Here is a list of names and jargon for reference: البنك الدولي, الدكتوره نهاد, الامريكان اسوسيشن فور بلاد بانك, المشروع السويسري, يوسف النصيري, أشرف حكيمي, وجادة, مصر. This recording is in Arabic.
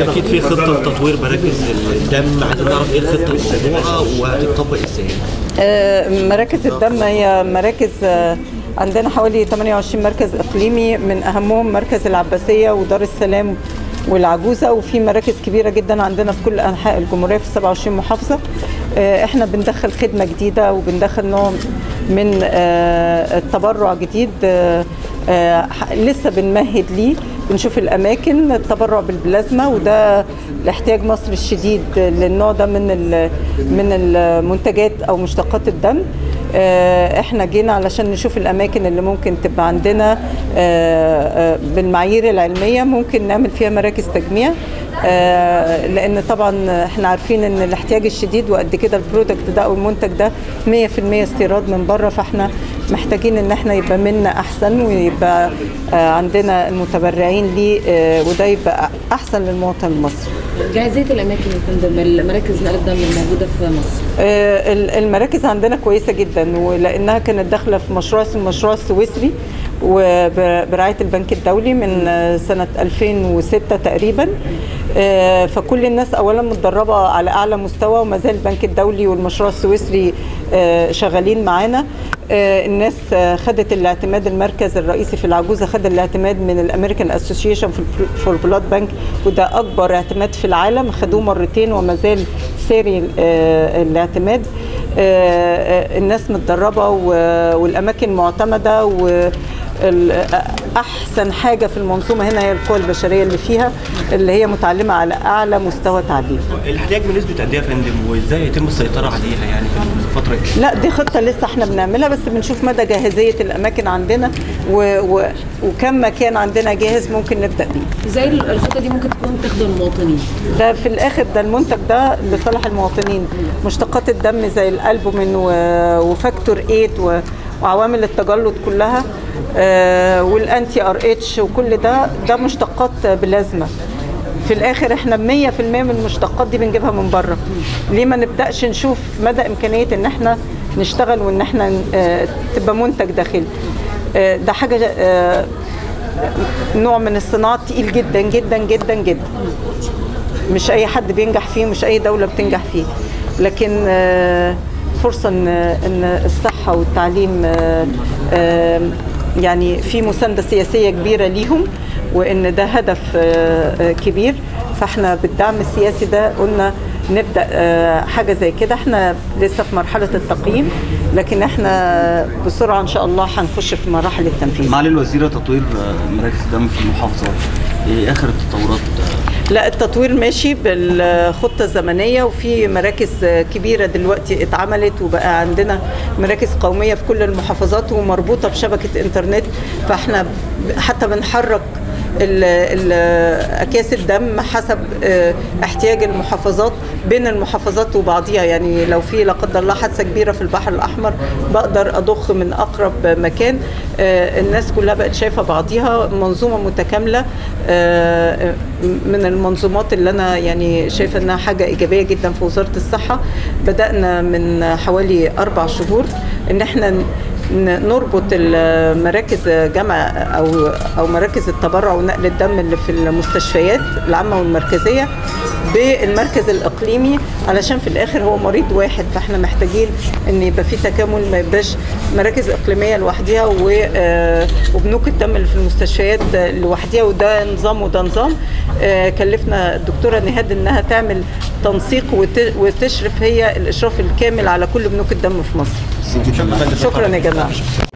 البنك اكيد في خطه تطوير مراكز الدم، عايزين نعرف ايه الخطه المتبعه وهتطبق ازاي؟ مراكز الدم هي مراكز عندنا حوالي 28 مركز اقليمي، من اهمهم مركز العباسيه ودار السلام والعجوزه، وفي مراكز كبيره جدا عندنا في كل انحاء الجمهوريه في 27 محافظه. احنا بندخل خدمه جديده وبندخل نوع من التبرع جديد، لسه بنمهد ليه، بنشوف الاماكن التبرع بالبلازما، وده الاحتياج مصر الشديد للنوع ده من المنتجات او مشتقات الدم. احنا جينا علشان نشوف الاماكن اللي ممكن تبقى عندنا بالمعايير العلميه ممكن نعمل فيها مراكز تجميع، لان طبعا احنا عارفين ان الاحتياج الشديد وقد كده البرودكت ده او المنتج ده 100% استيراد من بره، فاحنا محتاجين ان احنا يبقى منا احسن ويبقى عندنا المتبرعين ليه، وده يبقى احسن للمواطن المصري. جاهزيه الاماكن المراكز نقل الدم الموجوده في مصر؟ المراكز عندنا كويسه جدا، ولانها كانت داخله في مشروع اسمه المشروع السويسري وبرعايه البنك الدولي من سنه 2006 تقريبا، فكل الناس اولا متدربه على اعلى مستوى، وما زال البنك الدولي والمشروع السويسري شغالين معانا. الناس خدت الاعتماد، المركز الرئيسي في العجوزه خد الاعتماد من الامريكان اسوسيشن فور بلاد بانك، وده اكبر اعتماد في العالم، خدوه مرتين وما زال ساري الاعتماد. الناس متدربه والاماكن معتمده، احسن حاجه في المنظومه هنا هي القوى البشريه اللي فيها، اللي هي متعلمه على اعلى مستوى تعليم. الاحتياج بنسبه قد ايه يا فندم، وازاي يتم السيطره عليها يعني في الفتره دي؟ لا دي خطه لسه احنا بنعملها، بس بنشوف مدى جاهزيه الاماكن عندنا وكم مكان عندنا جاهز ممكن نبدا بيه. زي الخطه دي ممكن تكون تخدم المواطنين، ده في الاخر ده المنتج ده لصالح المواطنين. مشتقات الدم زي الالبومين وفاكتور 8 وعوامل التجلط كلها والانتي ار اتش وكل ده مشتقات بلازما. في الاخر احنا 100% من المشتقات دي بنجيبها من بره. ليه ما نبداش نشوف مدى امكانيه ان احنا نشتغل وان احنا تبقى منتج داخلي؟ ده حاجه نوع من الصناعه تقيل جدا جدا جدا جدا، مش اي حد بينجح فيه ومش اي دوله بتنجح فيه، لكن فرصه ان الصحه والتعليم يعني في مسانده سياسيه كبيره ليهم، وان ده هدف كبير. فاحنا بالدعم السياسي ده قلنا نبدا حاجه زي كده. احنا لسه في مرحله التقييم، لكن احنا بسرعه ان شاء الله هنخش في مراحل التنفيذ. معالي الوزيره، تطوير مراكز الدم في المحافظه ايه اخر التطورات؟ لا التطوير ماشي بالخطه الزمنيه، وفي مراكز كبيره دلوقتي اتعملت، وبقى عندنا مراكز قوميه في كل المحافظات ومربوطه بشبكه انترنت، فاحنا حتى بنحرك اكياس الدم حسب احتياج المحافظات بين المحافظات وبعضيها. يعني لو في لا قدر الله حادثه كبيره في البحر الاحمر بقدر اضخ من اقرب مكان. الناس كلها بقت شايفه بعضيها، منظومه متكامله من المنظومات اللي انا يعني شايفه انها حاجه ايجابيه جدا في وزاره الصحه. بدانا من حوالي 4 شهور ان احنا نربط المراكز جمع او مراكز التبرع ونقل الدم اللي في المستشفيات العامه والمركزيه بالمركز الاقليمي، علشان في الاخر هو مريض واحد، فاحنا محتاجين ان يبقى في تكامل، ما يبقاش مراكز اقليميه لوحديها وبنوك الدم اللي في المستشفيات لوحديها، وده نظام وده نظام. كلفنا الدكتوره نهاد انها تعمل تنسيق وتشرف هي الاشراف الكامل على كل بنوك الدم في مصر. شكرا يا جماعه.